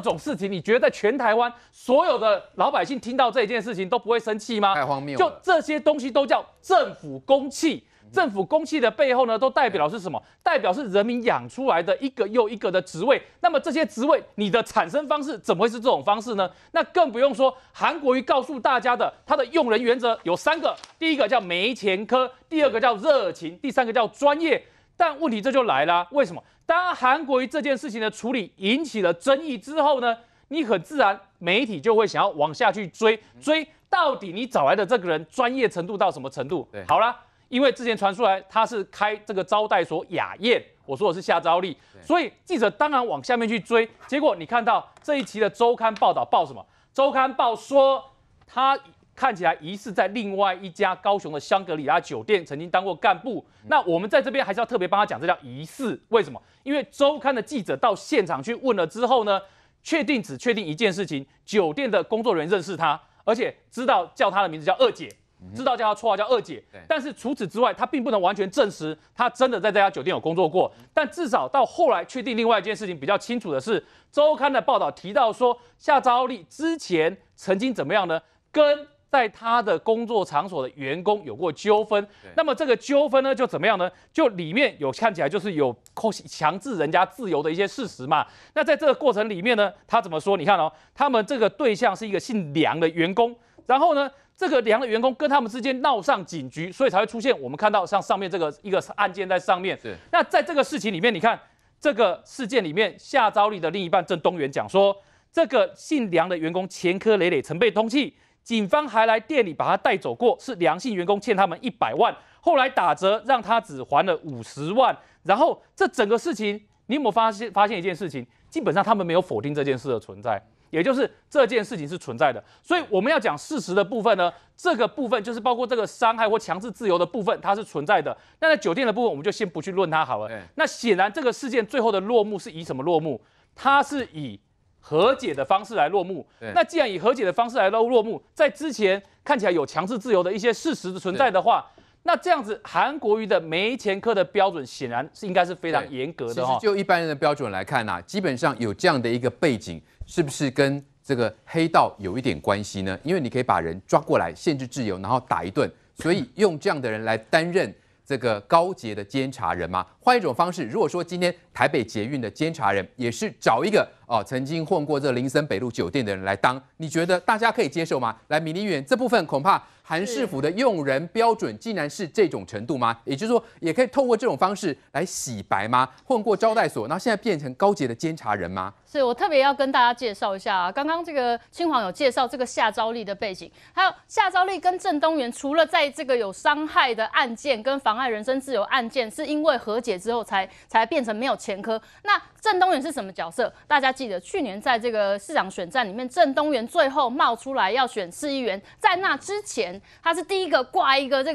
这种事情，你觉得在全台湾所有的老百姓听到这件事情都不会生气吗？太荒谬了！就这些东西都叫政府公器。 政府公器的背后呢，都代表是什么？代表是人民养出来的一个又一个的职位。那么这些职位，你的产生方式怎么会是这种方式呢？那更不用说韩国瑜告诉大家的，他的用人原则有3个：第一个叫没前科，第2个叫热情，第3个叫专业。但问题这就来了，为什么？当韩国瑜这件事情的处理引起了争议之后呢，你很自然媒体就会想要往下去追到底你找来的这个人专业程度到什么程度？好啦。 因为之前传出来他是开这个招待所雅宴，我说的是下招力，所以记者当然往下面去追。结果你看到这一期的周刊报道报什么？周刊报说他看起来疑似在另外一家高雄的香格里拉酒店曾经当过干部。那我们在这边还是要特别帮他讲，这叫疑似。为什么？因为周刊的记者到现场去问了之后呢，只确定一件事情：酒店的工作人员认识他，而且知道叫他的名字叫二姐。 知道叫他绰号叫二姐，但是除此之外，他并不能完全证实他真的在这家酒店有工作过。但至少到后来确定另外一件事情比较清楚的是，周刊的报道提到说，夏昭丽之前曾经怎么样呢？跟在他的工作场所的员工有过纠纷。那么这个纠纷呢，就怎么样呢？就里面有看起来就是有强制人家自由的一些事实嘛。那在这个过程里面呢，他怎么说？你看哦，他们这个对象是一个姓梁的员工，然后呢？ 这个梁的员工跟他们之间闹上警局，所以才会出现我们看到像上面这个一个案件在上面。那在这个事情里面，你看这个事件里面，夏昭丽的另一半郑东元讲说，这个姓梁的员工前科累累，曾被通缉，警方还来店里把他带走过，是梁姓员工欠他们100万，后来打折让他只还了50万。然后这整个事情，你有没有发现一件事情？基本上他们没有否定这件事的存在。 也就是这件事情是存在的，所以我们要讲事实的部分呢，这个部分就是包括这个伤害或强制自由的部分，它是存在的。那在酒店的部分，我们就先不去论它好了。那显然这个事件最后的落幕是以什么落幕？它是以和解的方式来落幕。那既然以和解的方式来落幕，在之前看起来有强制自由的一些事实的存在的话。 那这样子，韩国瑜的没前科的标准显然是应该是非常严格的哈。其实就一般人的标准来看啊，基本上有这样的一个背景，是不是跟这个黑道有一点关系呢？因为你可以把人抓过来，限制自由，然后打一顿，所以用这样的人来担任这个高捷的监察人嘛。换一种方式，如果说今天台北捷运的监察人也是找一个曾经混过这林森北路酒店的人来当，你觉得大家可以接受吗？来，米立远这部分恐怕。 韩市府的用人标准竟然是这种程度吗？也就是说，也可以透过这种方式来洗白吗？混过招待所，然后现在变成高捷的监察人吗？是我特别要跟大家介绍一下啊，刚刚这个清皇有介绍这个夏昭丽的背景，还有夏昭丽跟郑东元，除了在这个有伤害的案件跟妨碍人身自由案件，是因为和解之后才变成没有前科。那郑东元是什么角色？大家记得去年在这个市长选战里面，郑东元最后冒出来要选市议员，在那之前。 他是第一个挂一个这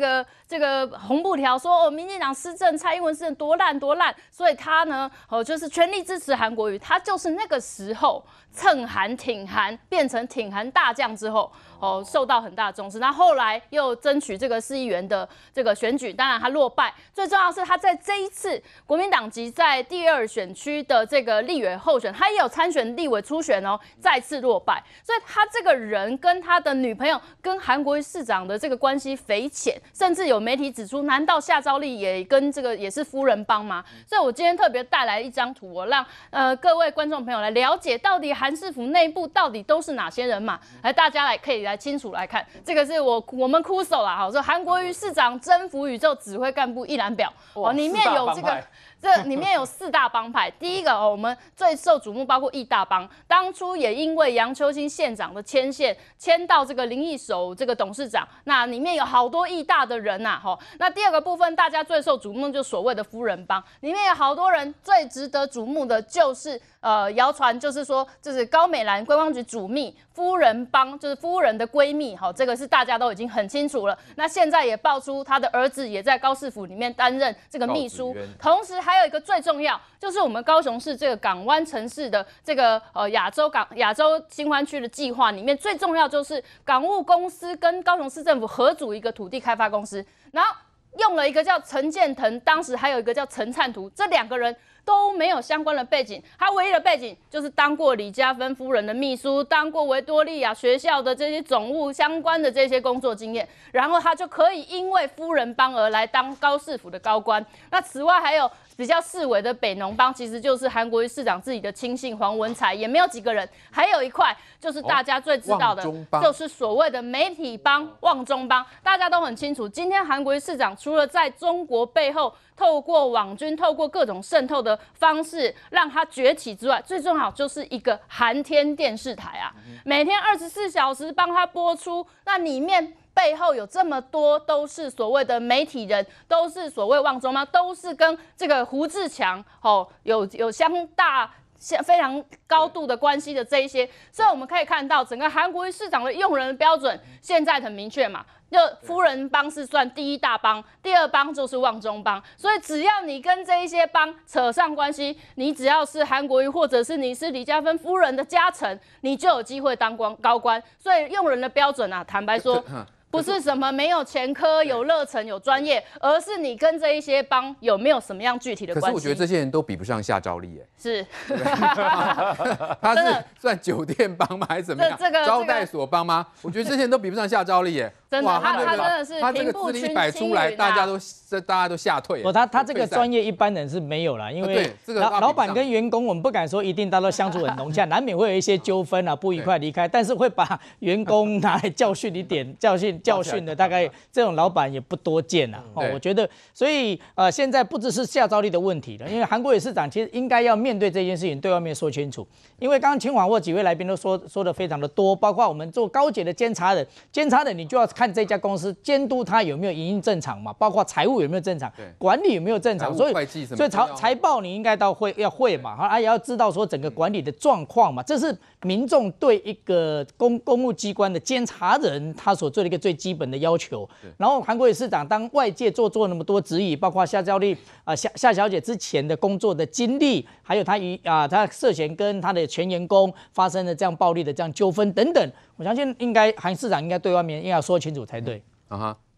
个红布条，说哦，民进党施政、蔡英文施政多烂多烂，所以他呢，就是全力支持韩国瑜。他就是那个时候蹭韩挺韩，变成挺韩大将之后，受到很大的重视。那后来又争取这个市议员的这个选举，当然他落败。最重要的是他在这一次国民党籍在第2选区的这个立委候选，他也有参选立委初选哦，再次落败。所以他这个人跟他的女朋友跟韩国瑜市 长的这个关系匪浅，甚至有媒体指出，难道夏昭丽也跟这个也是夫人帮吗？所以我今天特别带来一张图，我让各位观众朋友来了解，到底韩市府内部到底都是哪些人嘛？来，大家可以清楚来看，这个是我们酷手啦，好说韩国瑜市长征服宇宙指挥干部一览表哦，里面有这个。 这里面有4大帮派，第一个我们最受瞩目，包括义大帮，当初也因为杨秋兴县长的牵线，牵到这个林义守这个董事长，那里面有好多义大的人呐，那第二个部分大家最受瞩目，就所谓的夫人帮，里面有好多人，最值得瞩目的就是谣传就是说就是高美兰观光局主秘夫人帮，就是夫人的闺蜜，好，这个是大家都已经很清楚了。那现在也爆出他的儿子也在高市府里面担任这个秘书，同时。 还有一个最重要，就是我们高雄市这个港湾城市的这个亚洲新湾区的计划里面，最重要就是港务公司跟高雄市政府合组一个土地开发公司，然后用了一个叫陈建腾，当时还有一个叫陈灿图，这2个人。都没有相关的背景，他唯一的背景就是当过李嘉芬夫人的秘书，当过维多利亚学校的这些总务相关的这些工作经验，然后他就可以因为夫人帮而来当高市府的高官。那此外还有比较市委的北农帮，其实就是韩国瑜市长自己的亲信黄文才，也没有几个人。还有一块就是大家最知道的，就是所谓的媒体帮、旺中帮，大家都很清楚。今天韩国瑜市长除了在中国背后透过网军、透过各种渗透的方式让它崛起之外，最重要就是一个韩天电视台啊，每天24小时帮它播出，那里面背后有这么多都是所谓的媒体人，都是所谓旺中帮，都是跟这个胡志强有非常高度的关系的这一些，所以我们可以看到整个韩国瑜市长的用人标准现在很明确嘛。就夫人帮是算第一大帮，第二帮就是旺中帮，所以只要你跟这一些帮扯上关系，你只要是韩国瑜或者是你是李嘉芬夫人的家臣，你就有机会当高官。所以用人的标准啊，坦白说，不是什么没有前科、有热忱、有专业，而是你跟这一些帮有没有什么样具体的关系。可是我觉得这些人都比不上夏昭立，哎，是，他是算酒店帮吗？还是怎么样？招待所帮吗？我觉得这些人都比不上夏昭立，哎。真的，他真的是他这个资历摆出来，大家都吓退。不，他这个专业一般人是没有啦，因为老板跟员工，我们不敢说一定大家都相处很融洽，难免会有一些纠纷啊，不愉快离开，但是会把员工拿来教训一点，教训的大概这种老板也不多见啦。哦，我觉得，所以现在不只是夏昭立的问题了，因为韩国瑜市长其实应该要面对这件事情，对外面说清楚。因为刚刚清华或几位来宾都说的非常的多，包括我们做高检的监察人你就要看这家公司监督它有没有营运正常嘛，包括财务有没有正常，管理有没有正常，所以财报你应该要会嘛，也要知道说整个管理的状况嘛，这是民众对一个公务机关的监察人他所做的一个最基本的要求。然后韩国瑜市长当外界做那么多质疑，包括夏昭立夏小姐之前的工作的经历，还有她涉嫌跟她的全员工发生了这样暴力的这样纠纷等等，我相信应该韩市长应该对外面要说清楚才对。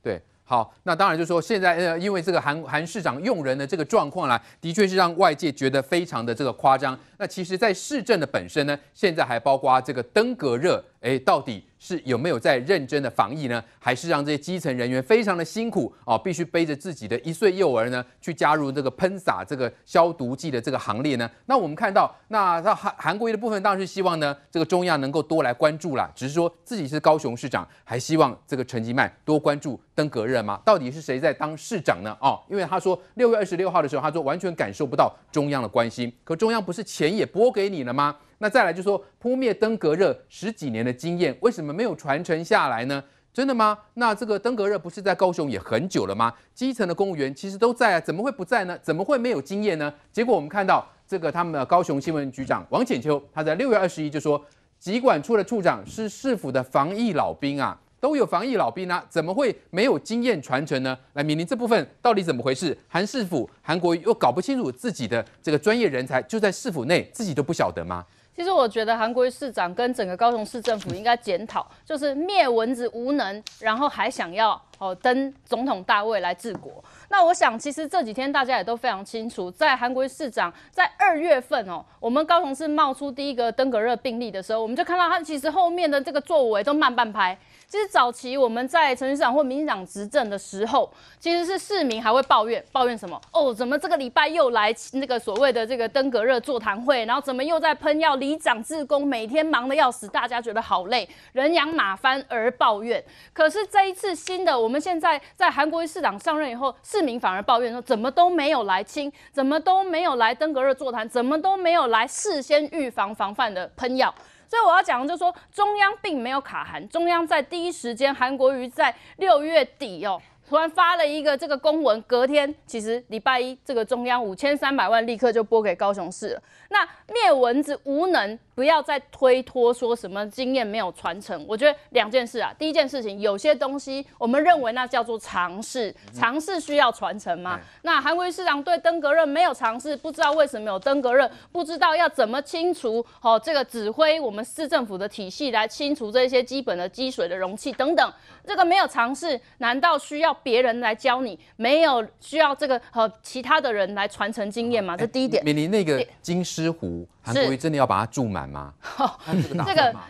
对，好，那当然就是说现在因为这个韩市长用人的这个状况啦，的确是让外界觉得非常的这个夸张。那其实，在市政的本身呢，现在还包括这个登革热，到底是有没有在认真的防疫呢？还是让这些基层人员非常的辛苦啊，必须背着自己的1岁幼儿呢，去加入这个喷洒这个消毒剂的这个行列呢？那我们看到，那韩国瑜的部分当然是希望呢，这个中央能够多来关注啦。只是说自己是高雄市长，还希望这个陈吉迈多关注登革热吗？到底是谁在当市长呢？哦，因为他说6月26号的时候，他说完全感受不到中央的关心，可中央不是钱也拨给你了吗？那再来就说扑灭登革热10几年的经验，为什么没有传承下来呢？真的吗？那这个登革热不是在高雄也很久了吗？基层的公务员其实都在啊，怎么会不在呢？怎么会没有经验呢？结果我们看到这个他们的高雄新闻局长王浅秋，他在6月21就说，疾管处的处长是市府的防疫老兵啊，都有防疫老兵啊，怎么会没有经验传承呢？来，敏玲，这部分到底怎么回事？韩市府、韩国瑜又搞不清楚自己的这个专业人才就在市府内，自己都不晓得吗？其实我觉得韩国瑜市长跟整个高雄市政府应该检讨，就是灭蚊子无能，然后还想要登总统大位来治国。那我想，其实这几天大家也都非常清楚，在韩国瑜市长在2月份我们高雄市冒出第一个登革热病例的时候，我们就看到他其实后面的这个作为都慢半拍。其实早期我们在陈市长或民进党执政的时候，其实是市民还会抱怨什么？怎么这个礼拜又来那个所谓的这个登革热座谈会，然后怎么又在喷药？里长志工每天忙得要死，大家觉得好累，人仰马翻而抱怨。可是这一次新的，我们现在在韩国瑜市长上任以后，市民反而抱怨说，怎么都没有来清，怎么都没有来登革热座谈，怎么都没有来事先预防防范的喷药。所以我要讲的就是说，中央并没有卡韩，中央在第一时间，韩国瑜在6月底突然发了一个这个公文，隔天其实礼拜1，这个中央5300万立刻就拨给高雄市了。那灭蚊子无能，不要再推脱说什么经验没有传承。我觉得两件事啊，第一件事情，有些东西我们认为那叫做尝试，尝试需要传承吗？那韩国瑜市长对登革热没有尝试，不知道为什么有登革热，不知道要怎么清除，哦，这个指挥我们市政府的体系来清除这些基本的积水的容器等等，这个没有尝试，难道需要别人来教你？没有需要这个和其他的人来传承经验吗？这第一点。美玲，那个金狮湖。韩国瑜真的要把它注满吗？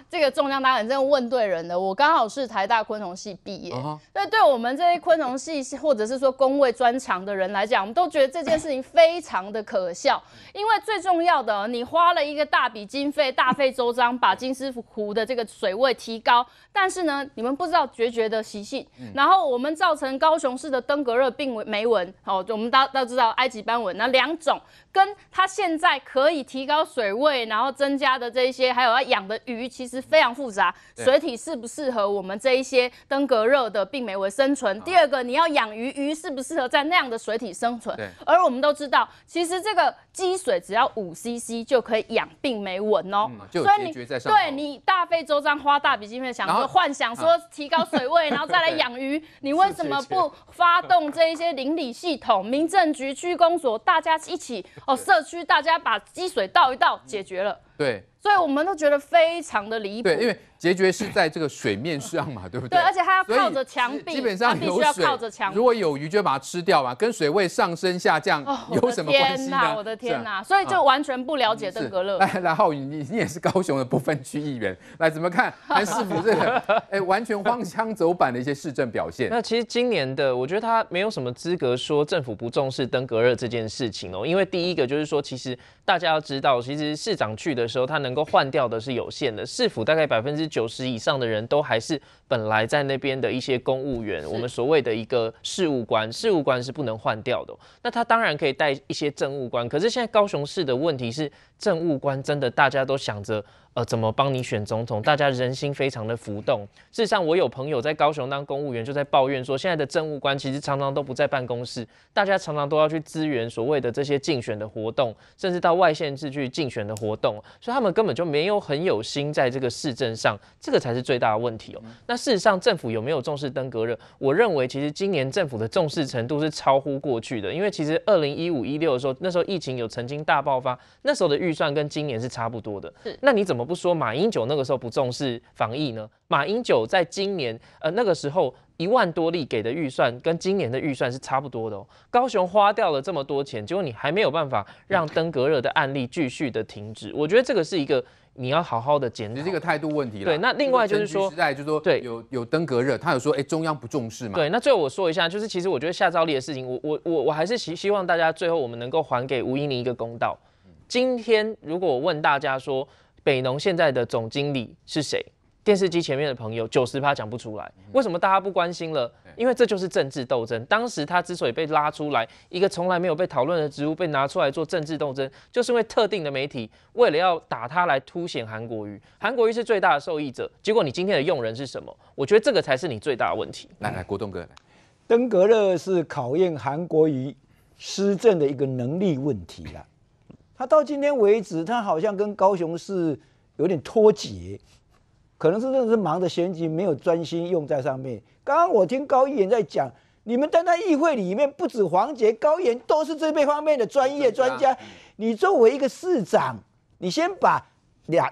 这个重量大人真的问对人了。我刚好是台大昆虫系毕业，所以对我们这些昆虫系或者是说工位专长的人来讲，我们都觉得这件事情非常的可笑。因为最重要的，你花了一个大笔经费，大费周章把金狮湖的这个水位提高，但是呢，你们不知道决绝的习性，然后我们造成高雄市的登革热病媒蚊，好，我们大家知道埃及斑蚊那两种，跟它现在可以提高水位，然后增加的这一些，还有要养的鱼，其实非常复杂。水体适不适合我们这一些登革热的病媒蚊生存？第二个，你要养鱼，鱼适不适合在那样的水体生存？而我们都知道，其实这个积水只要5cc 就可以养病媒蚊哦。所以你对你大费周章花大笔经费，想说幻想说提高水位，然后再来养鱼，你为什么不发动这一些邻里系统、民政局、区公所，大家一起哦，社区大家把积水倒一倒？解决了，对，所以我们都觉得非常的离谱。对，因为解决是在这个水面上嘛，对不对？对，而且它要靠着墙壁，基本上有水，如果有鱼就把它吃掉嘛，跟水位上升下降有什么关系呢？我的天哪，所以就完全不了解登革热。来，浩宇，你也是高雄的不分区议员，来怎么看韩市府这个完全荒腔走板的一些市政表现？那其实今年的，我觉得他没有什么资格说政府不重视登革热这件事情哦，因为第一个就是说，其实大家要知道，其实市长去的时候，他能够换掉的是有限的，市府大概90%以上的人都还是本来在那边的一些公务员，我们所谓的一个事务官，事务官是不能换掉的。那他当然可以带一些政务官，可是现在高雄市的问题是，政务官真的大家都想着怎么帮你选总统，大家人心非常的浮动。事实上，我有朋友在高雄当公务员，就在抱怨说，现在的政务官其实常常都不在办公室，大家常常都要去支援所谓的这些竞选的活动，甚至到外县市去竞选的活动，所以他们根本就没有很有心在这个市政上，这个才是最大的问题哦。那事实上，政府有没有重视登革热？我认为其实今年政府的重视程度是超乎过去的，因为其实2015、16的时候，那时候疫情有曾经大爆发，那时候的预算跟今年是差不多的。那你怎么不说马英九那个时候不重视防疫呢？马英九在今年那个时候1万多例给的预算跟今年的预算是差不多的哦。高雄花掉了这么多钱，结果你还没有办法让登革热的案例继续的停止，我觉得这个是一个你要好好的检讨，这个态度问题了。对，那另外就是说，对，有登革热，他有说，中央不重视嘛？对，那最后我说一下，就是其实我觉得下诏令的事情，我还是希望大家最后我们能够还给吴怡宁一个公道。今天如果我问大家说，北农现在的总经理是谁？电视机前面的朋友90%讲不出来，为什么大家不关心了？因为这就是政治斗争。当时他之所以被拉出来，一个从来没有被讨论的职务被拿出来做政治斗争，就是因为特定的媒体为了要打他来凸显韩国瑜，韩国瑜是最大的受益者。结果你今天的用人是什么？我觉得这个才是你最大的问题。来，国栋哥，登革热是考验韩国瑜施政的一个能力问题了。他到今天为止，他好像跟高雄市有点脱节，可能是真的是忙着选举，没有专心用在上面。刚刚我听高议员在讲，你们单单议会里面不止黄捷、高议员都是这方面的专业专家。你作为一个市长，你先把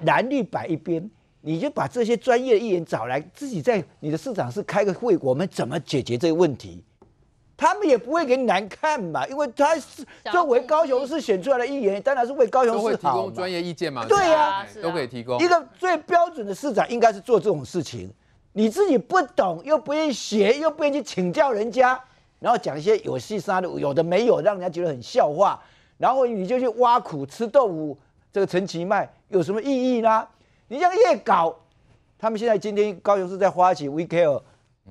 蓝绿摆一边，你就把这些专业的议员找来，自己在你的市长室开个会，我们怎么解决这个问题？他们也不会给你难看嘛，因为他作为高雄市选出来的议员，当然是为高雄市好嘛，都会提供专业意见嘛。对呀，都可以提供。一个最标准的市长应该是做这种事情，你自己不懂，又不愿意学，又不愿意去请教人家，然后讲一些有戏啥的，有的没有，让人家觉得很笑话，然后你就去挖苦吃豆腐，这个陈其迈有什么意义呢？你这样越搞，他们现在今天高雄市在发起 Wecare。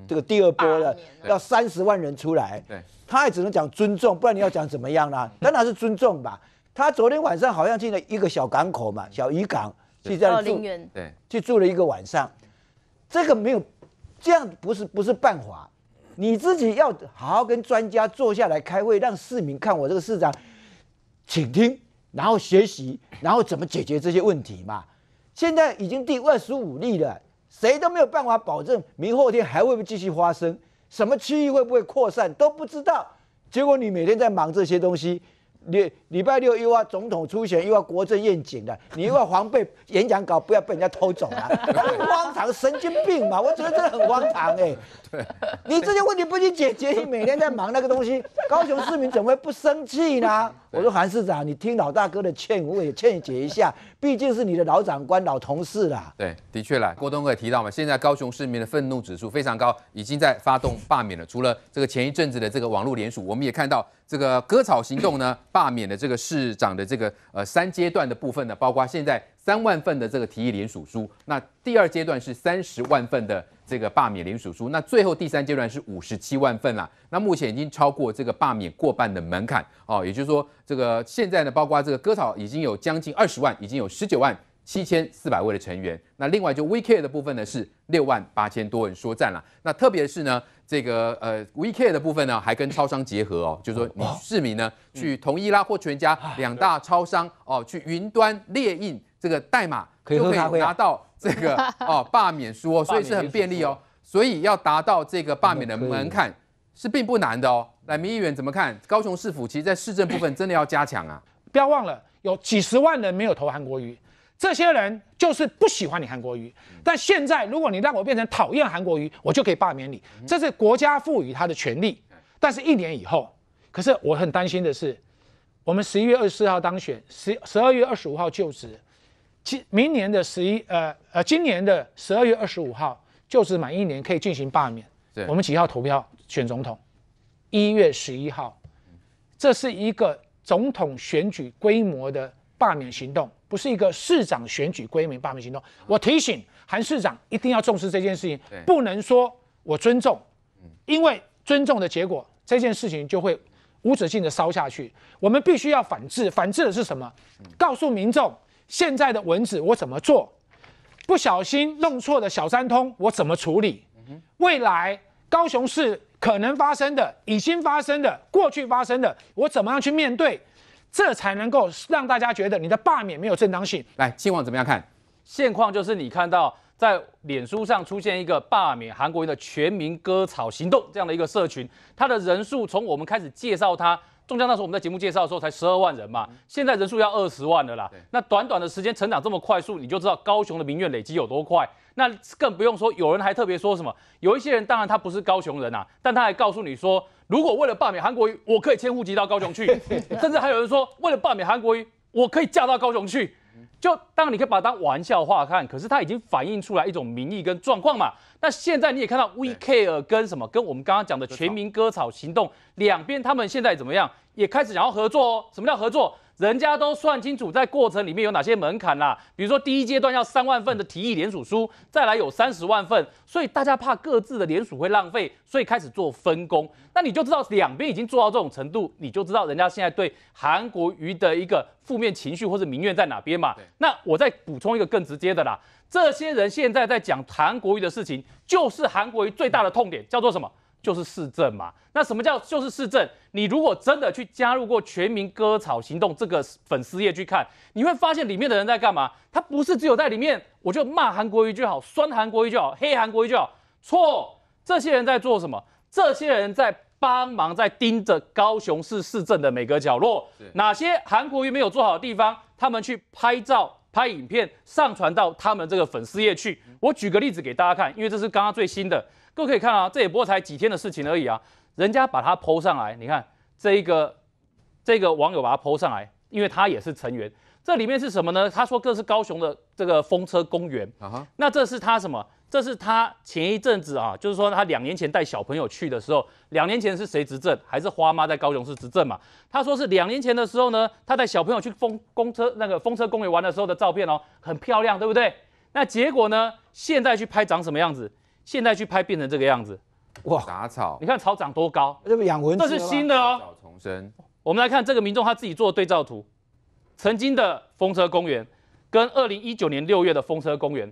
这个第二波了，要30万人出来，他也只能讲尊重，不然你要讲怎么样啦？当然是尊重吧。他昨天晚上好像进了一个小港口嘛，小渔港，去在住，去住了一个晚上。这个没有，这样不是办法。你自己要好好跟专家坐下来开会，让市民看我这个市长，请听，然后学习，然后怎么解决这些问题嘛。现在已经第25例了，谁都没有办法保证明后天还会不会继续发生，什么区域会不会扩散都不知道。结果你每天在忙这些东西，礼拜六又要总统初选，又要国政愿景的，你又要防备演讲稿不要被人家偷走了，很荒唐，神经病嘛！我觉得真的很荒唐哎。对，你这些问题不去解决，你每天在忙那个东西，高雄市民怎么会不生气呢？我说韩市长，你听老大哥的劝，我也劝解一下，毕竟是你的老长官、老同事啦。对，的确啦，郭东哥也提到嘛，现在高雄市民的愤怒指数非常高，已经在发动罢免了。除了这个前一阵子的这个网络联署，我们也看到这个割草行动呢。罢免的这个市长的这个3阶段的部分呢，包括现在3万份的这个提议联署书，那第2阶段是30万份的这个罢免联署书，那最后第3阶段是57万份啦。那目前已经超过这个罢免过半的门槛哦，也就是说这个现在呢，包括这个割草已经有将近20万，已经有19万7400位的成员。那另外就 Wecare 的部分呢是6万8千多人说赞了。那特别是呢。这个Wecare 的部分呢，还跟超商结合哦，就是说你市民呢去统一啦或全家2大超商哦，去云端列印这个代码，就可以拿到这个哦罢免书哦，所以是很便利哦。所以要达到这个罢免的门槛是并不难的哦。来，民议员怎么看？高雄市府其实在市政部分真的要加强啊！不要忘了，有几十万人没有投韩国瑜。这些人就是不喜欢你韩国瑜，但现在如果你让我变成讨厌韩国瑜，我就可以罢免你，这是国家赋予他的权利。但是1年以后，可是我很担心的是，我们11月24号当选，12月25号就职，今年的12月25号就职满1年可以进行罢免。我们几号投票选总统？1月11号，这是一个总统选举规模的罢免行动。不是一个市长选举规模罢免行动，我提醒韩市长一定要重视这件事情，不能说我尊重，因为尊重的结果，这件事情就会无止境的烧下去。我们必须要反制，反制的是什么？告诉民众现在的文字我怎么做，不小心弄错的小三通我怎么处理，未来高雄市可能发生的、已经发生的、过去发生的，我怎么样去面对。这才能够让大家觉得你的罢免没有正当性。来，清王怎么样看？现况就是你看到在脸书上出现一个罢免韩国瑜的全民割草行动这样的一个社群，它的人数从我们开始介绍它，中江那时候我们在节目介绍的时候才12万人嘛，现在人数要20万了啦。那短短的时间成长这么快速，你就知道高雄的民怨累积有多快。那更不用说，有人还特别说什么，有一些人当然他不是高雄人啊，但他还告诉你说。如果为了罢免韩国瑜，我可以迁户籍到高雄去，甚至还有人说为了罢免韩国瑜，我可以嫁到高雄去。就当然你可以把它当玩笑话看，可是它已经反映出来一种民意跟状况嘛。那现在你也看到 Wecare 跟我们刚刚讲的全民割草行动两边，他们现在怎么样，也开始想要合作哦。什么叫合作？人家都算清楚在过程里面有哪些门槛啦，比如说第1阶段要3万份的提议联署书，再来有30万份，所以大家怕各自的联署会浪费，所以开始做分工。那你就知道两边已经做到这种程度，你就知道人家现在对韩国瑜的一个负面情绪或者民怨在哪边嘛。那我再补充一个更直接的啦，这些人现在在讲韩国瑜的事情，就是韩国瑜最大的痛点叫做什么？就是市政嘛，那什么叫就是市政？你如果真的去加入过全民割草行动这个粉丝页去看，你会发现里面的人在干嘛？他不是只有在里面，我就骂韩国瑜就好，酸韩国瑜就好，黑韩国瑜就好。错，这些人在做什么？这些人在帮忙，在盯着高雄市市政的每个角落，哪些韩国瑜没有做好的地方，他们去拍照。拍影片上传到他们这个粉丝页去。我举个例子给大家看，因为这是刚刚最新的，各位可以看啊，这也不过才几天的事情而已啊。人家把它 po 上来，你看这个网友把它 po 上来，因为他也是成员。这里面是什么呢？他说这是高雄的这个风车公园。那这是他什么？这是他前一阵子啊，就是说他2年前带小朋友去的时候，2年前是谁执政？还是花妈在高雄市执政嘛？他说是2年前的时候呢，他带小朋友去风车公园玩的时候的照片哦，很漂亮，对不对？那结果呢？现在去拍长什么样子？现在去拍变成这个样子，哇！杂草，你看草长多高，这不养蚊子，这是新的哦。草丛生。我们来看这个民众他自己做的对照图，曾经的风车公园跟2019年6月的风车公园，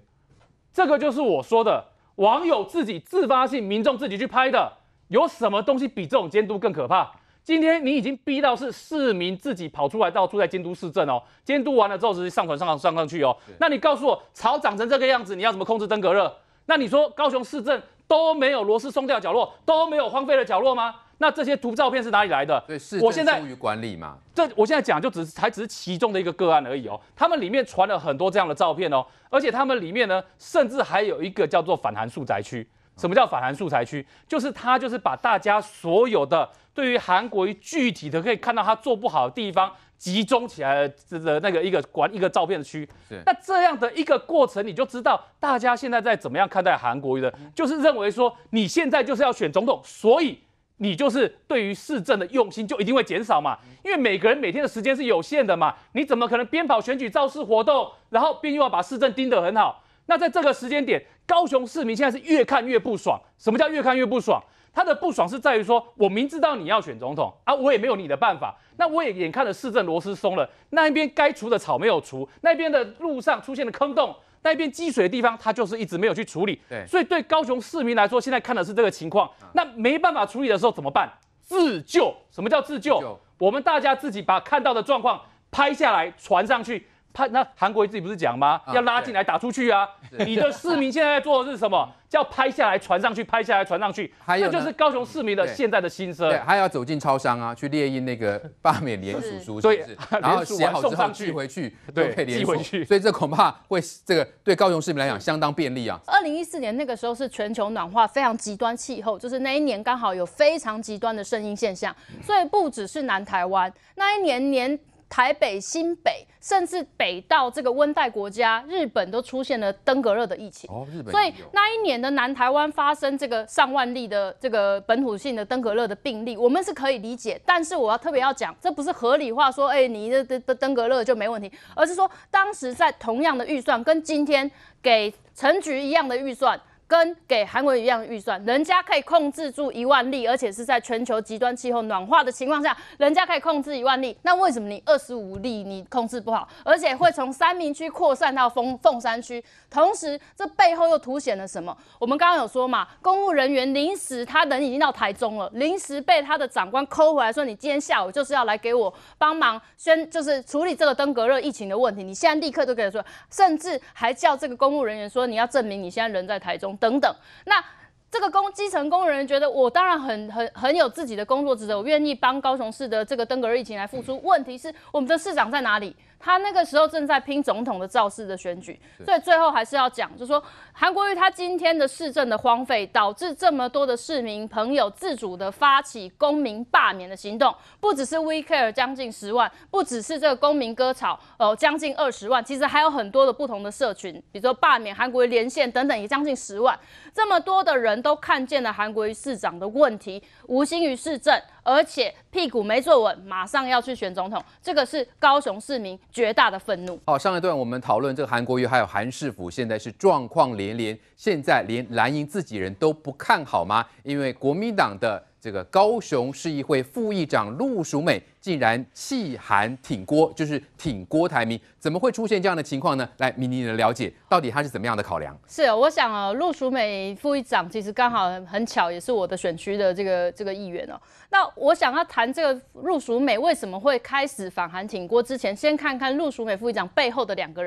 这个就是我说的网友自己自发性，民众自己去拍的。有什么东西比这种监督更可怕？今天你已经逼到是市民自己跑出来到处在监督市政哦，监督完了之后直接上传上去哦。那你告诉我，草长成这个样子，你要怎么控制登革热？那你说高雄市政都没有螺丝松掉的角落，都没有荒废的角落吗？ 那这些图照片是哪里来的？对，是疏于管理嘛。我现在讲就只是其中的一个个案而已哦。他们里面传了很多这样的照片哦，而且他们里面呢，甚至还有一个叫做反韩素宅区。什么叫反韩素宅区？就是他就是把大家所有的对于韩国具体的可以看到他做不好的地方集中起来的那个一个照片的区。那这样的一个过程，你就知道大家现在在怎么样看待韩国的，就是认为说你现在就是要选总统，所以 你就是对于市政的用心就一定会减少嘛，因为每个人每天的时间是有限的嘛，你怎么可能边跑选举造势活动，然后边又要把市政盯得很好？那在这个时间点，高雄市民现在是越看越不爽。什么叫越看越不爽？他的不爽是在于说，我明知道你要选总统啊，我也没有你的办法，那我也眼看着市政螺丝松了，那一边该除的草没有除，那边的路上出现了坑洞。 那边积水的地方，它就是一直没有去处理，所以对高雄市民来说，现在看的是这个情况。那没办法处理的时候怎么办？自救。什么叫自救？我们大家自己把看到的状况拍下来，传上去。拍那韩国瑜自己不是讲吗？要拉进来打出去啊！你的市民现在做的是什么？叫拍下来传上去，拍下来传上去。那就是高雄市民的现在的心声。对，还要走进超商啊，去列印那个罢免联署书，对，然后写好之后寄回去，对，寄回去。所以这恐怕会这个对高雄市民来讲相当便利啊。2014年那个时候是全球暖化非常极端气候，就是那一年刚好有非常极端的圣婴现象，所以不只是南台湾，那一年台北、新北，甚至北到这个温带国家，日本都出现了登革热的疫情。哦，日本。所以那一年的南台湾发生这个上万例的这个本土性的登革热的病例，我们是可以理解。但是我要特别要讲，这不是合理化说，哎，你的登革热就没问题，而是说当时在同样的预算，跟今天给陈菊一样的预算。 跟给韩国瑜一样的预算，人家可以控制住1万例，而且是在全球极端气候暖化的情况下，人家可以控制1万例。那为什么你25例你控制不好，而且会从三民区扩散到凤山区？同时，这背后又凸显了什么？我们刚刚有说嘛，公务人员临时他人已经到台中了，临时被他的长官抠回来说，你今天下午就是要来给我帮忙就是处理这个登革热疫情的问题，你现在立刻就可以说，甚至还叫这个公务人员说，你要证明你现在人在台中。 等等，那这个基层工人觉得，我当然很有自己的工作职责，我愿意帮高雄市的这个登革热疫情来付出。问题是，我们的市长在哪里？ 他那个时候正在拼总统的造势的选举，所以最后还是要讲，就是说韩国瑜他今天的市政的荒废，导致这么多的市民朋友自主的发起公民罢免的行动，不只是 Wecare 将近10万，不只是这个公民割草，将近20万，其实还有很多的不同的社群，比如说罢免韩国瑜连线等等，也将近10万。这么多的人都看见了韩国瑜市长的问题，无心于市政。 而且屁股没坐稳，马上要去选总统，这个是高雄市民绝大的愤怒。好，上一段我们讨论这个韩国瑜还有韩市府现在是状况连连，现在连蓝营自己人都不看好吗？因为国民党的这个高雄市议会副议长陆淑美竟然弃韩挺郭，就是挺郭台铭，怎么会出现这样的情况呢？来，明妮的了解，到底他是怎么样的考量？是，我想哦，陆淑美副议长其实刚好很巧，也是我的选区的这个议员哦。那 我想要谈这个陆淑美为什么会开始反韩挺郭之前，先看看陆淑美副议长背后的两个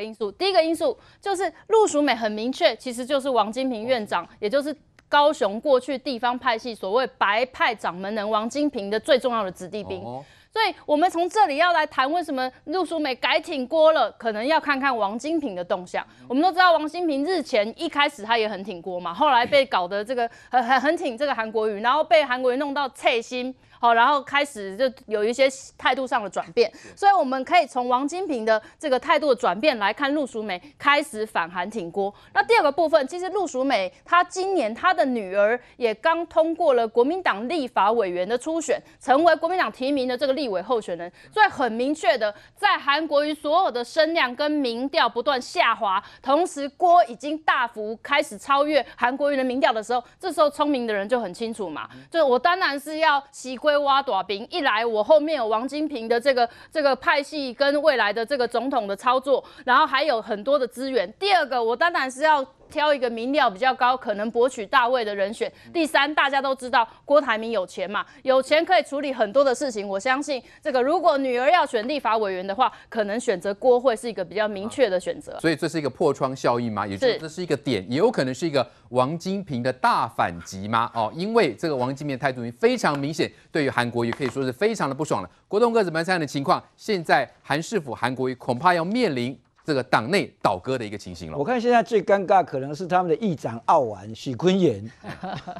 因素。第一个因素就是陆淑美很明确，其实就是王金平院长，也就是高雄过去地方派系所谓白派掌门人王金平的最重要的子弟兵。哦 所以，我们从这里要来谈为什么陆淑美改挺郭了，可能要看看王金平的动向。我们都知道，王金平日前一开始他也很挺郭嘛，后来被搞得这个很挺这个韩国瑜，然后被韩国瑜弄到脆心。 好，然后开始就有一些态度上的转变，所以我们可以从王金平的这个态度的转变来看，陆淑美开始反韩挺郭。那第二个部分，其实陆淑美她今年她的女儿也刚通过了国民党立法委员的初选，成为国民党提名的这个立委候选人，所以很明确的，在韩国瑜所有的声量跟民调不断下滑，同时郭已经大幅开始超越韩国瑜的民调的时候，这时候聪明的人就很清楚嘛，就我当然是要习惯。 挖大饼，一来我后面有王金平的这个派系跟未来的这个总统的操作，然后还有很多的资源。第二个，我当然是要挑一个民调比较高、可能博取大位的人选。第三，大家都知道郭台铭有钱嘛，有钱可以处理很多的事情。我相信这个，如果女儿要选立法委员的话，可能选择郭会是一个比较明确的选择。所以这是一个破窗效应吗？也就是这是一个点，也有可能是一个王金平的大反击吗？哦，因为这个王金平的态度非常明显，对于韩国瑜可以说是非常的不爽了。国栋哥怎么看的情况？现在韩市府、韩国瑜恐怕要面临这个党内倒戈的一个情形了。我看现在最尴尬可能是他们的议长傲完许崑源，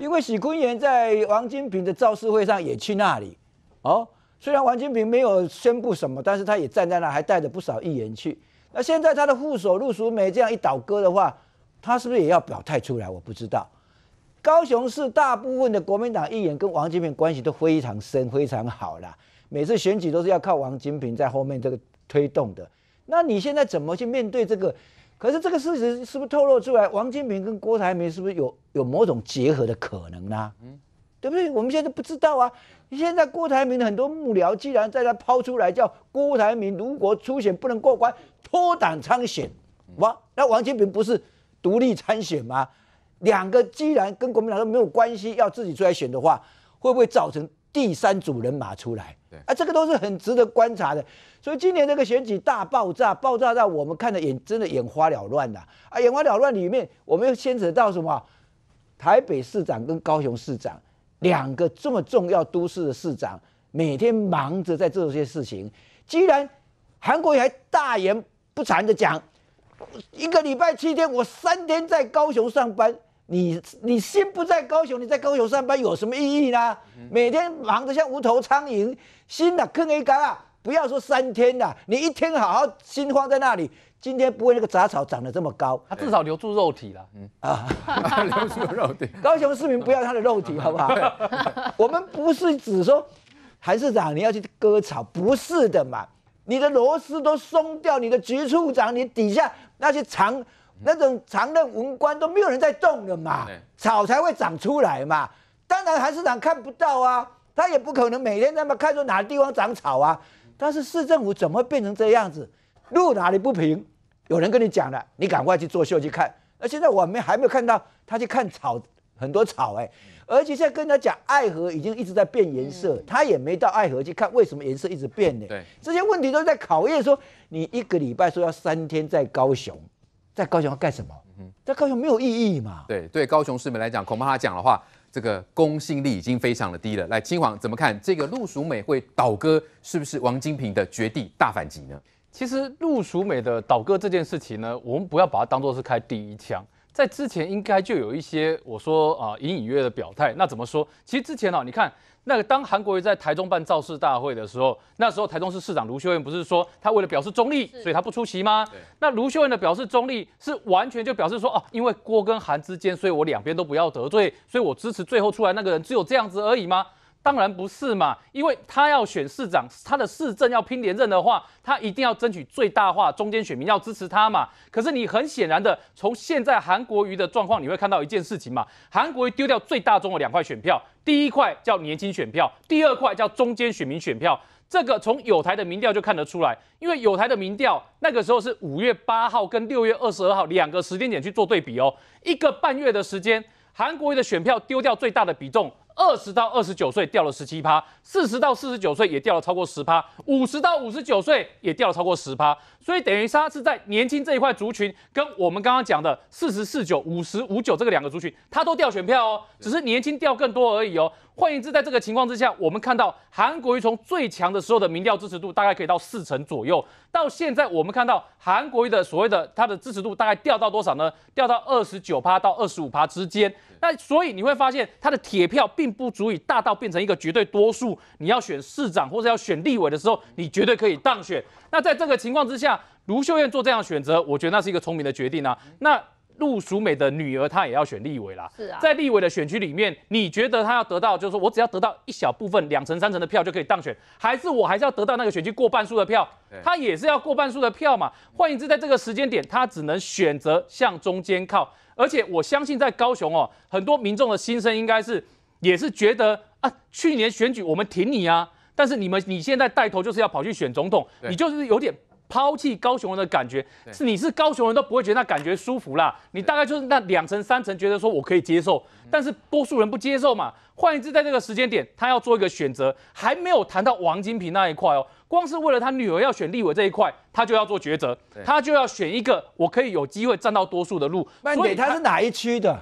因为许崑源在王金平的造势会上也去那里。哦，虽然王金平没有宣布什么，但是他也站在那，还带着不少议员去。那现在他的副手陆淑梅这样一倒戈的话，他是不是也要表态出来？我不知道。高雄市大部分的国民党议员跟王金平关系都非常深、非常好啦，每次选举都是要靠王金平在后面这个推动的。那你现在怎么去面对这个？可是这个事实是不是透露出来？王金平跟郭台铭是不是有某种结合的可能呢？嗯，对不对？我们现在不知道啊。现在郭台铭的很多幕僚既然在那抛出来叫郭台铭如果初选不能过关，脱党参选，哇，那王金平不是独立参选吗？两个既然跟国民党都没有关系，要自己出来选的话，会不会造成第三组人马出来？啊，这个都是很值得观察的。所以今年这个选举大爆炸，爆炸到我们看的眼真的眼花缭乱了啊！眼花缭乱里面，我们又牵扯到什么？台北市长跟高雄市长两个这么重要都市的市长，每天忙着在做这些事情。既然韩国瑜还大言不惭的讲，一个礼拜7天，我3天在高雄上班。你心不在高雄，你在高雄上班有什么意义呢？每天忙得像无头苍蝇，心呐坑一干啊！不要说3天呐，你1天好好心放在那里，今天不会那个杂草长得这么高。他至少留住肉体了，嗯啊，留住肉体。高雄市民不要他的肉体，好不好？我们不是只说韩市长你要去割草，不是的嘛。你的螺丝都松掉，你的局处长，你底下那些那种常任文官都没有人在动了嘛，草才会长出来嘛。当然韩市长看不到啊，他也不可能每天那么看说哪个地方长草啊。但是市政府怎么会变成这样子？路哪里不平，有人跟你讲了，你赶快去作秀去看。那现在我们还没有看到他去看草，很多草哎、欸，而且现在跟他讲爱河已经一直在变颜色，他也没到爱河去看为什么颜色一直变呢、欸？这些问题都在考验说，你一个礼拜说要3天在高雄。在高雄要干什么？在高雄没有意义嘛？对对，高雄市民来讲，恐怕他讲的话，这个公信力已经非常的低了。来，清煌怎么看这个陆淑美会倒戈，是不是王金平的绝地大反击呢？其实陆淑美的倒戈这件事情呢，我们不要把它当做是开第一枪，在之前应该就有一些我说啊隐隐约约的表态。那怎么说？其实之前啊，你看。那个当韩国瑜在台中办造势大会的时候，那时候台中市市长卢秀燕不是说他为了表示中立，所以他不出席吗？那卢秀燕的表示中立是完全就表示说哦，因为郭跟韩之间，所以我两边都不要得罪，所以我支持最后出来那个人，只有这样子而已吗？当然不是嘛，因为他要选市长，他的市政要拼连任的话，他一定要争取最大化，中间选民要支持他嘛。可是你很显然的，从现在韩国瑜的状况，你会看到一件事情嘛，韩国瑜丢掉最大宗的2块选票，第一块叫年轻选票，第二块叫中间选民选票。这个从友台的民调就看得出来，因为友台的民调那个时候是5月8号跟6月22号2个时间点去做对比哦，1个半月的时间，韩国瑜的选票丢掉最大的比重。20到29岁掉了17%，40到49岁也掉了超过10%，50到59岁也掉了超过10%，所以等于他是在年轻这一块族群，跟我们刚刚讲的40、49、50、59这个2个族群，他都掉选票哦，只是年轻掉更多而已哦。换言之，在这个情况之下，我们看到韩国瑜从最强的时候的民调支持度大概可以到40%左右，到现在我们看到韩国瑜的所谓的他的支持度大概掉到多少呢？掉到29%到25%之间。那所以你会发现他的铁票并不足以大到变成一个绝对多数，你要选市长或者要选立委的时候，你绝对可以当选。那在这个情况之下，卢秀燕做这样的选择，我觉得那是一个聪明的决定啊。那陆淑美的女儿她也要选立委啦，在立委的选区里面，你觉得她要得到，就是说我只要得到一小部分2成3成的票就可以当选，还是我还是要得到那个选区过半数的票？她也是要过半数的票嘛。换言之，在这个时间点，她只能选择向中间靠。而且我相信在高雄哦，很多民众的心声应该是。也是觉得啊，去年选举我们挺你啊，但是你现在带头就是要跑去选总统，你就是有点抛弃高雄人的感觉，是你是高雄人都不会觉得那感觉舒服啦。你大概就是那2成3成觉得说我可以接受，但是多数人不接受嘛。换言之，在这个时间点，他要做一个选择，还没有谈到王金平那一块哦。光是为了他女儿要选立委这一块，他就要做抉择，他就要选一个我可以有机会站到多数的路。所以他是哪一区的？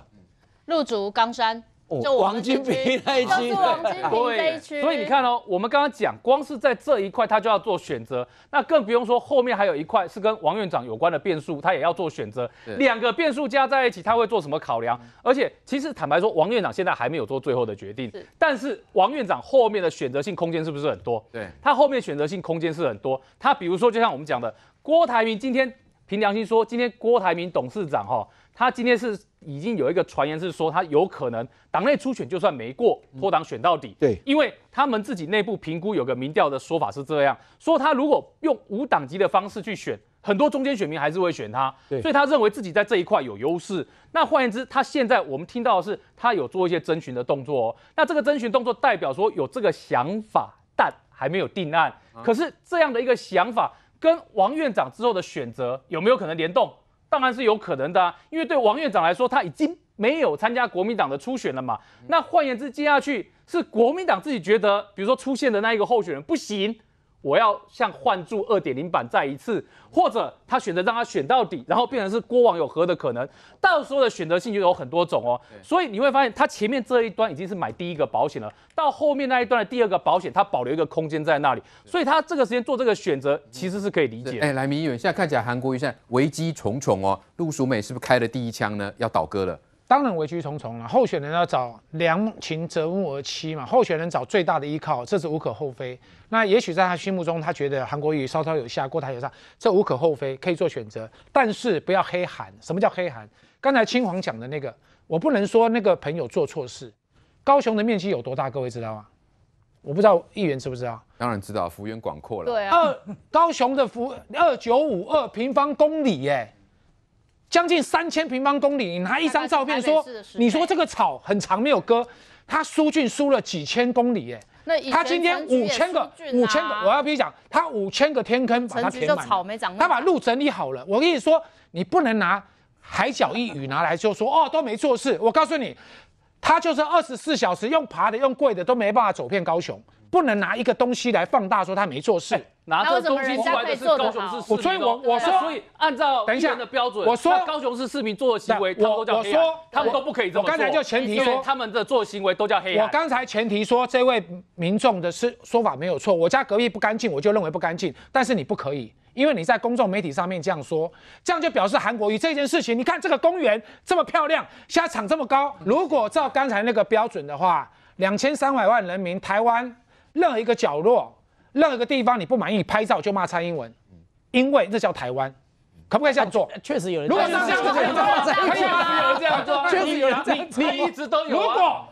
入竹冈山。 就王金平那一区，所以你看哦，我们刚刚讲，光是在这一块他就要做选择，那更不用说后面还有一块是跟王院长有关的变数，他也要做选择。两个变数加在一起，他会做什么考量？而且，其实坦白说，王院长现在还没有做最后的决定，但是王院长后面的选择性空间是不是很多？对，他后面选择性空间是很多。他比如说，就像我们讲的，郭台铭今天凭良心说，今天郭台铭董事长哈，他今天是。 已经有一个传言是说，他有可能党内初选就算没过，脱党选到底。对，因为他们自己内部评估有个民调的说法是这样，说他如果用无党籍的方式去选，很多中间选民还是会选他，所以他认为自己在这一块有优势。那换言之，他现在我们听到的是，他有做一些征询的动作哦。那这个征询动作代表说有这个想法，但还没有定案。可是这样的一个想法跟王院长之后的选择有没有可能联动？ 当然是有可能的啊，因为对王院长来说，他已经没有参加国民党的初选了嘛。那换言之，接下去是国民党自己觉得，比如说出现的那一个候选人不行，我要像换注2.0 版再一次，或者他选择让他选到底，然后变成是郭网友和的可能。到时候的选择性就有很多种哦。所以你会发现，他前面这一端已经是买第一个保险了，到后面那一端的第二个保险，他保留一个空间在那里，所以他这个时间做这个选择其实是可以理解。哎，来，明议员，现在看起来韩国瑜现在危机重重哦。 陆淑美是不是开了第一枪呢？要倒戈了，当然危机重重了。候选人要找良禽择木而栖嘛，候选人找最大的依靠，这是无可厚非。那也许在他心目中，他觉得韩国瑜稍稍有下，郭台铭有上，这无可厚非，可以做选择。但是不要黑韩。什么叫黑韩？刚才清皇讲的那个，我不能说那个朋友做错事。高雄的面积有多大？各位知道吗？我不知道议员知不知道？当然知道，幅员广阔了。对啊，高雄的2952平方公里耶。 将近3000平方公里，你拿一张照片说，你说这个草很长没有割，它疏浚疏了几千公里耶。他今天5000个，我要必须讲，他5000个天坑把它填满，他把路整理好了。我跟你说，你不能拿海角一隅拿来就说哦都没做事。我告诉你，他就是24小时用爬的用跪的都没办法走遍高雄，不能拿一个东西来放大说他没做事。欸 拿这东西出来的是高雄市市民，所以按照议员的标准，我说高雄市市民做的行为，他们都叫黑暗，他们都不可以这么做。我刚才就前提说，他们的做行为都叫黑暗。我刚才前提说，这位民众的说法没有错，我家隔壁不干净，我就认为不干净，但是你不可以，因为你在公众媒体上面这样说，这样就表示韩国瑜这件事情，你看这个公园这么漂亮，现在场这么高，如果照刚才那个标准的话，2300万人民，台湾任何一个角落。 任何一个地方你不满意，拍照就骂蔡英文，因为这叫台湾，可不可以这样做？确实有人，如果是这样做，可以啊，这样做，确实有人，你一直都有。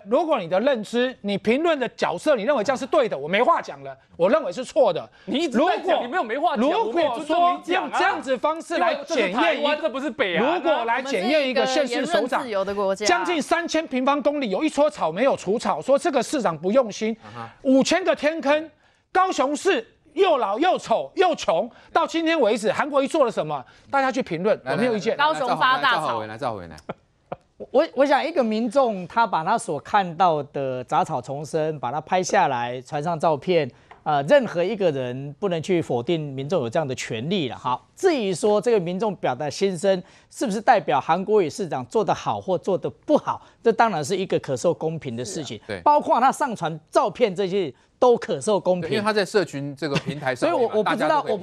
如果你的认知，你评论的角色，你认为这样是对的，我没话讲了；我认为是错的，你一直在讲，你没有没话讲。如果说用这样子方式来检验一，这不是北韩，如果来检验一个县市首长，将近3000平方公里有一撮草没有除草，说这个市长不用心，5000个天坑。 高雄市又老又丑又穷，到今天为止，韩国瑜做了什么？大家去评论，我没有意见。高雄发大草，赵回来。我想，一个民众他把他所看到的杂草丛生，把它拍下来，传上照片，任何一个人不能去否定民众有这样的权利了。好，至于说这个民众表达心声，是不是代表韩国瑜市长做得好或做得不好？这当然是一个可受公平的事情，对，包括他上传照片这些。 都可受公平，因为他在社群这个平台上，所以我不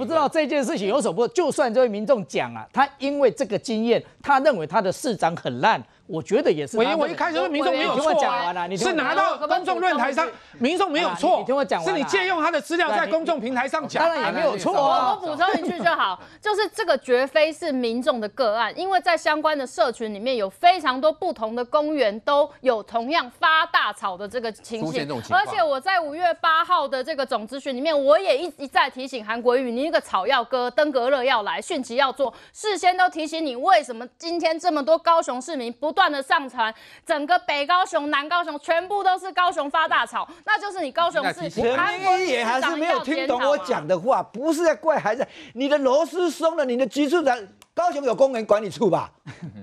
知道这件事情有什么。就算这位民众讲啊，他因为这个经验，他认为他的市长很烂，我觉得也是。我一开始说民众没有错啊，是拿到公众论坛上，民众没有错。你听我讲完，是你借用他的资料在公众平台上讲，当然也没有错。我补充一句就好，就是这个绝非是民众的个案，因为在相关的社群里面有非常多不同的公园都有同样发大草的这个情形，而且我在5月8。8号的这个总咨询里面，我也一再提醒韩国瑜，你那个草药哥登革热要来，汛期要做，事先都提醒你，为什么今天这么多高雄市民不断的上传，整个北高雄、南高雄全部都是高雄发大草，那就是你高雄市韩国瑜也还是没有听懂我讲的话，不是在怪孩子，你的螺丝松了，你的局处长。 高雄有公园管理处吧，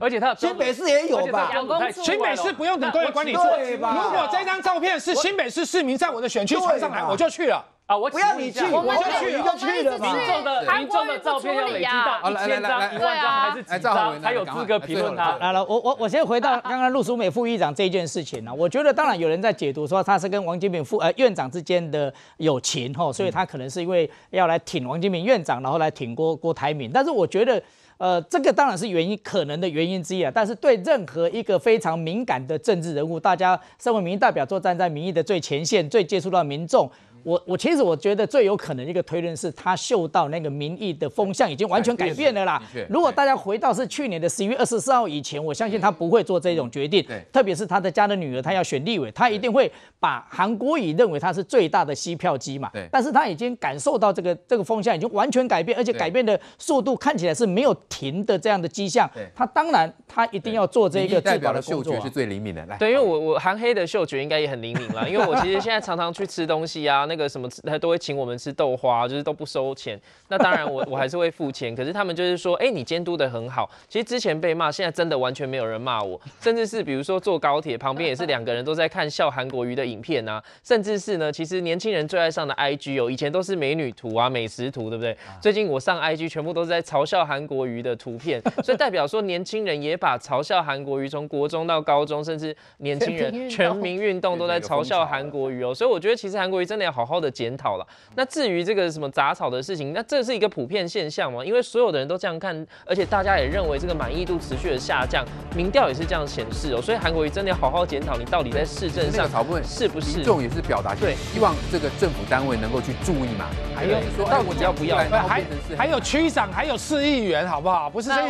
而且他新北市也有吧，新北市不用等公园管理处。如果这张照片是新北市市民在我的选区传上来，我就去了啊！我不要你去，我去你就去了。民众的照片要累积到1000张、1万张还是几张才有资格评论他？来了，我先回到刚刚陆淑美副议长这件事情呢，我觉得当然有人在解读说他是跟王金平院长之间的友情吼，所以他可能是因为要来挺王金平院长，然后来挺郭台铭，但是我觉得。 这个当然是原因，可能的原因之一啊。但是对任何一个非常敏感的政治人物，大家身为民意代表，站在民意的最前线，最接触到民众。 我其实觉得最有可能一个推论是，他嗅到那个民意的风向已经完全改变了啦。如果大家回到是去年的11月24号以前，我相信他不会做这种决定。特别是他的家的女儿，他要选立委，他一定会把韩国瑜认为他是最大的吸票机嘛。但是他已经感受到这个风向已经完全改变，而且改变的速度看起来是没有停的这样的迹象。他当然他一定要做这个代表的嗅觉是最灵敏的。对，因为我韩黑的嗅觉应该也很灵敏啦，因为我其实现在常常去吃东西啊。 那个什么，他都会请我们吃豆花，就是都不收钱。那当然我还是会付钱，可是他们就是说，哎，你监督的很好。其实之前被骂，现在真的完全没有人骂我，甚至是比如说坐高铁旁边也是2个人都在看笑韩国瑜的影片啊，甚至是呢，其实年轻人最爱上的 IG 哦，以前都是美女图啊、美食图，对不对？最近我上 IG 全部都是在嘲笑韩国瑜的图片，所以代表说年轻人也把嘲笑韩国瑜从国中到高中，甚至年轻人全民运动都在嘲笑韩国瑜哦。所以我觉得其实韩国瑜真的要 好好的检讨了。那至于这个什么杂草的事情，那这是一个普遍现象嘛？因为所有的人都这样看，而且大家也认为这个满意度持续的下降，民调也是这样显示哦。所以韩国瑜真的要好好检讨，你到底在市政上是不是？民众也是表达对，希望这个政府单位能够去注意嘛。还有说，到底要不要？还有区长，还有市议员，好不好？不是这些。